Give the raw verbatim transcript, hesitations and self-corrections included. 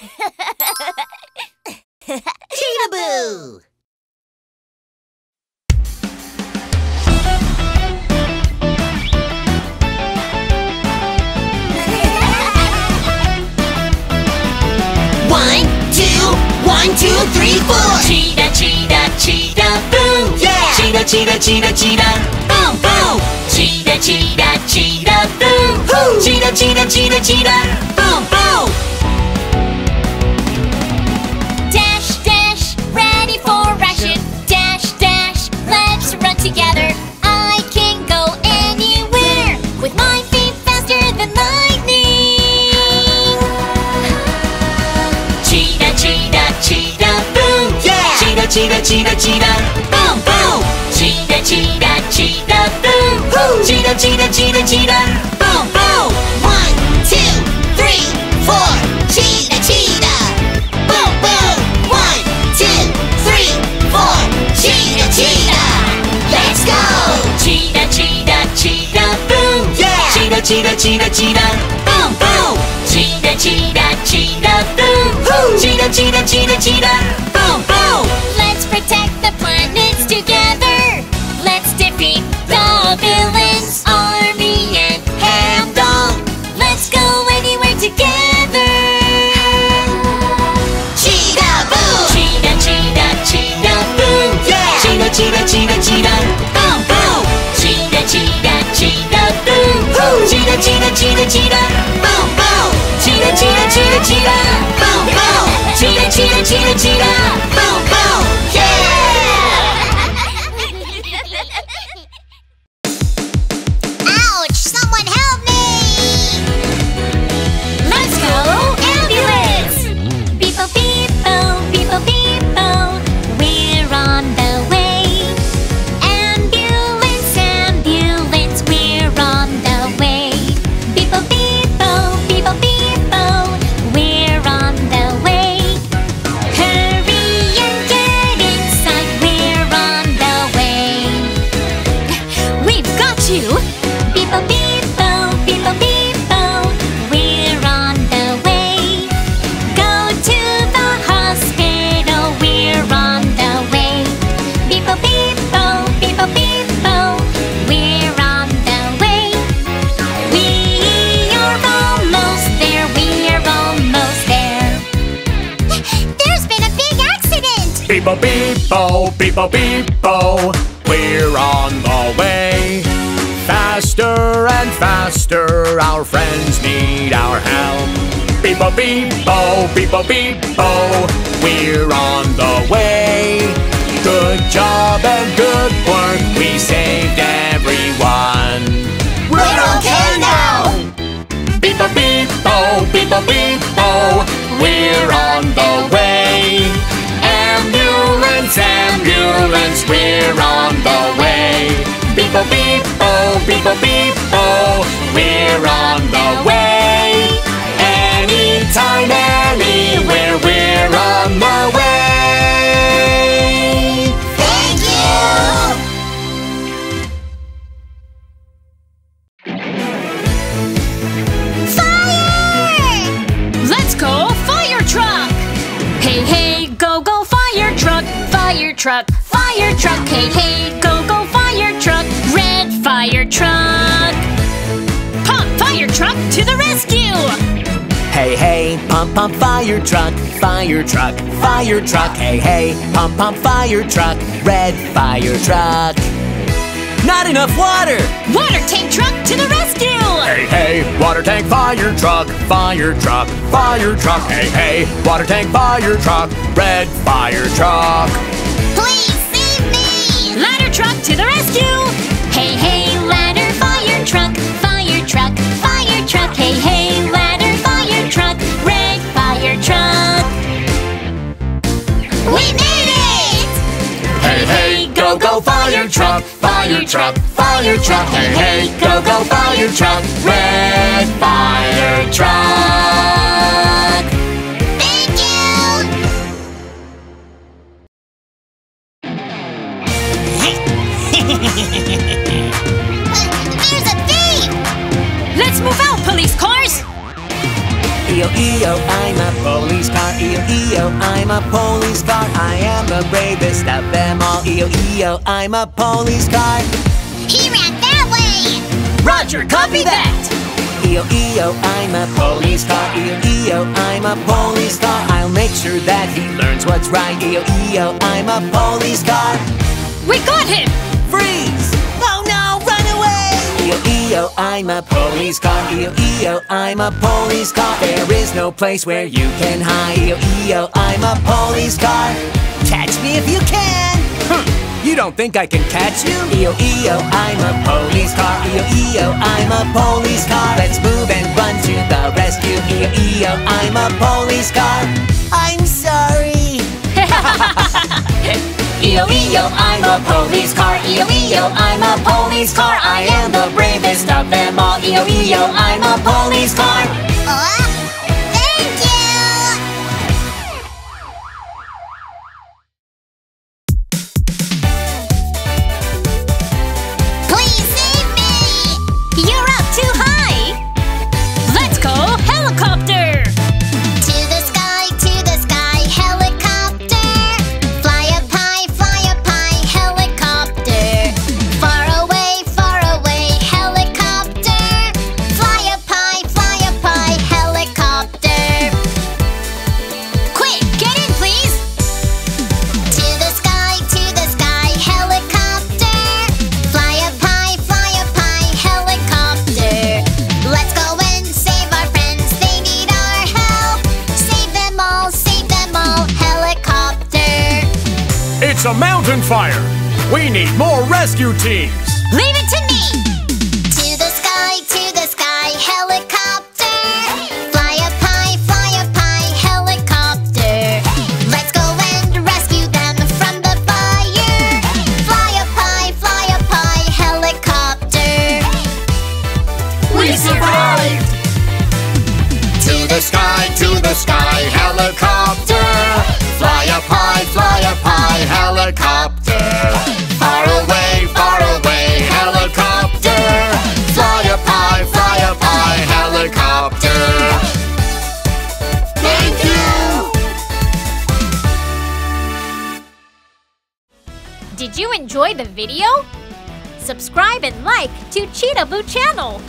Cheetahboo! One, two, one, two, three, four! Cheetah, cheetah, cheetah, boo! Yeah! Cheetah, cheetah, cheetah, cheetah, boom, boom! Cheetah, cheetah, cheetah, boo! Hoo! Cheetah, cheetah, cheetah, cheetah, boom, boom! Together, I can go anywhere with my feet faster than lightning. Cheetah, cheetah, cheetah, boom! Yeah! Cheetah, cheetah, cheetah, cheetah, boom, boom! Cheetah, cheetah, cheetah, boom! Hoo! Cheetah, cheetah, cheetah, cheetah, boom, boom! One, two, three, four! Cheetah, cheetah, boom, boom! One, two, three, four! Cheetah, cheetah! Let's go! Cheetah, cheetah, cheetah, boom! Yeah! Cheetah, cheetah, cheetah, cheetah, boom, boom! Cheetah, cheetah, cheetah, boom! Hoo! Cheetah, cheetah, cheetah, cheetah, boom, boom! Let's protect the planets together! Let's defeat the villains, Army and Handel! Let's go anywhere together! Cheetahboo! Cheetah, cheetah, cheetah, boom! Yeah! Cheetah, cheetah, cheetah, cheetah! Cheetah, cheetah, cheetah, cheetah, boom, boom! Cheetah, cheetah, cheetah, cheetah, boom, boom! Cheetah, cheetah, cheetah, cheetah, boom, boom! Yeah! Ouch! Someone help me! Let's go ambulance! Beep-o, beep-o, beep-o, beep-o, we're on the way. Ambulance, ambulance, we're on the way. Beep-o, beep-o, beep-o, beep-o, we're on the way. Faster and faster, our friends need our help. Beep-o, beep-o, beep-o, beep-o, we're on the way. Good job and good work, we saved everyone. We're okay now! Beep-o, beep-o, beep-o, beep-o, we're on the way. Ambulance, ambulance, we're on the way. Beep-o, beep-o, beep-o, beep-o, we're on the way. Anytime, anywhere, we're on the way. Thank you! Fire! Let's go fire truck! Hey, hey, go, go, fire truck, fire truck, fire truck. Hey, hey, go, go, fire truck, red fire truck. Pump fire truck to the rescue. Hey, hey, pump, pump, fire truck, fire truck, fire truck. Hey, hey, pump, pump, fire truck, red fire truck. Not enough water! Water tank truck to the rescue! Hey, hey, water tank, fire truck, fire truck, fire truck. Hey, hey, water tank, fire truck, red fire truck. Please save me! Ladder truck to the rescue! Hey, hey, ladder, fire truck, fire truck, fire truck. Hey, hey, ladder, fire truck, red fire truck. We made it! Hey, hey, go, go, fire truck, fire truck, fire truck. Hey, hey, go, go, fire truck, red fire truck. Thank you! There's a bee! Let's move out, police cars! E O, E O, I'm a police car. I'm a police car. I am the bravest of them all. E O, E O, I'm a police car. He ran that way. Roger, copy that. E O, E O, I'm a police car. E O, E O, I'm a police car. I'll make sure that he learns what's right. E O, E O, I'm a police car. We got him. Freeze. Oh no, run away. E O, E O, I'm a police car. E O, E O, I'm a police car. There is no place where you can hide. E O, E O, I'm a police car. Catch me if you can. Huh. You don't think I can catch you? E O, E O, I'm a police car. E O, E O, I'm a police car. Let's move and run to the rescue. E O, E O, I'm a police car. I'm sorry. E O, E O, I'm a police car. E O, E O, I'm a police car. I am the bravest of them all. E O, E O, I'm a police car. Oh, thank you. Please save me. You're up too high. Let's go helicopter. It's a mountain fire! We need more rescue teams! Leave it to me! To the sky, to the sky, helicopter! Fly up high, fly up high, helicopter! Let's go and rescue them from the fire! Fly up high, fly up high, helicopter! We survived! To the sky, to the sky, helicopter! Fly up high, fly up high, helicopter. Far away, far away, helicopter. Fly up high, fly up high, helicopter. Thank you! Did you enjoy the video? Subscribe and like to Cheetahboo channel!